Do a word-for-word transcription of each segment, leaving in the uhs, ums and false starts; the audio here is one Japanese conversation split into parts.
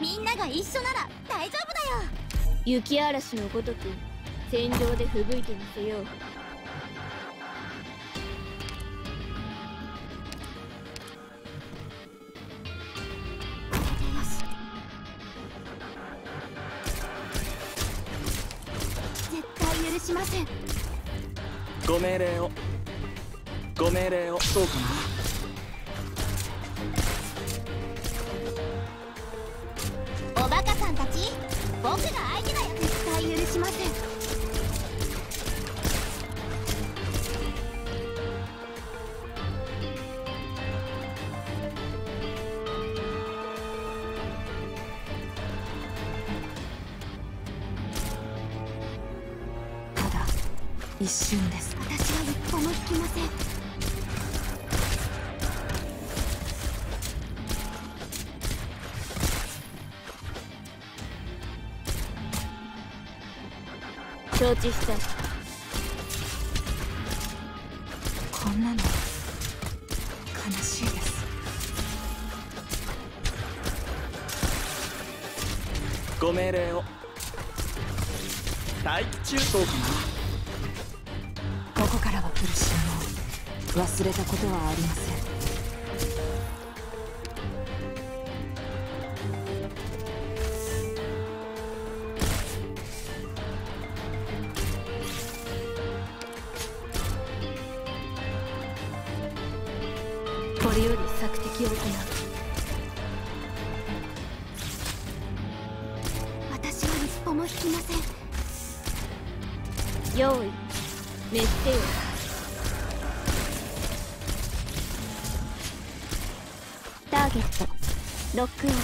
みんなが一緒なら大丈夫だよ。雪嵐のごとく戦場で吹雪いてみせよう。絶対許しません。ご命令をご命令を。そうかな。僕が相手だよ。絶対許しません。ただ一瞬です。私は一歩も引きません。承知した。こんなの悲しいです。ご命令を。待機中。そうかな。ここからは来る信号。忘れたことはありません。これより索敵を行う。私は一歩も引きません。用意滅せよ。ターゲットロックオン。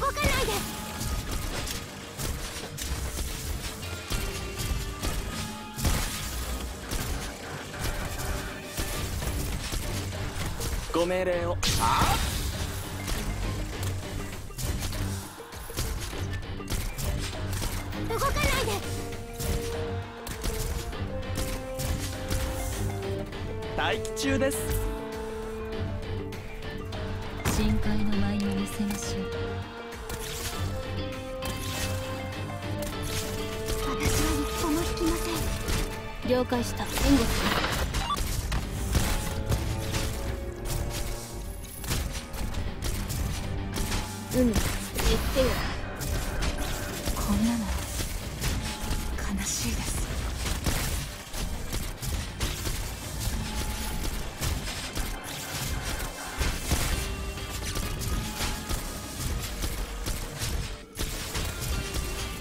動かないで。ご命令を。ああ、動かないで。待機中です。深海の舞に見せましょう。私は一歩も引きません。了解した。援護する。海、言ってよ。こんなの悲しいです。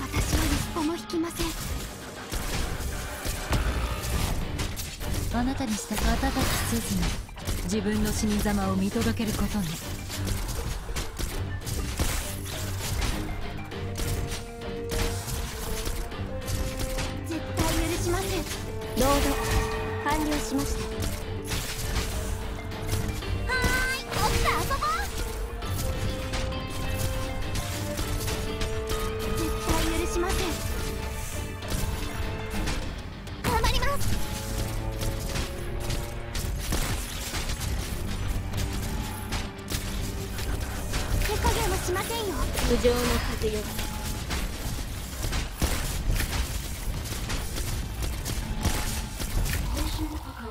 私は一歩も引きません。あなたにしたく温かくせずに自分の死に様を見届けることに。ロード完了しました。はーい、僕と遊ぼう。絶対許しません。頑張ります。手加減はしませんよ。無情な風よ。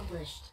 Published.